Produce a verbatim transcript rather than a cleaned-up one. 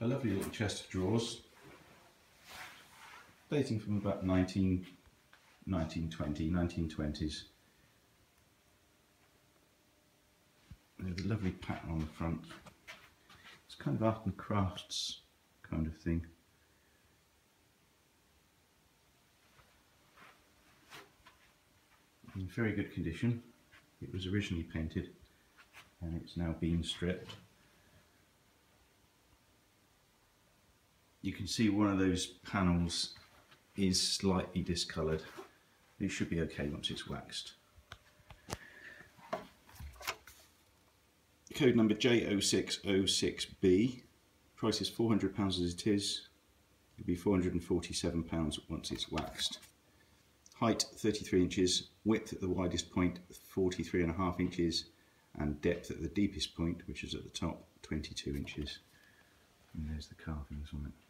a lovely little chest of drawers dating from about nineteen twenty, nineteen twenties. There's a lovely pattern on the front. It's kind of art and crafts kind of thing. In very good condition. It was originally painted and it's now been stripped. You can see one of those panels is slightly discoloured. It should be okay once it's waxed. Code number J zero six zero six B. Price is four hundred pounds as it is. It'll be four hundred and forty-seven pounds once it's waxed. Height thirty-three inches, width at the widest point forty-three and a half inches, and depth at the deepest point, which is at the top, twenty-two inches. And there's the carvings on it.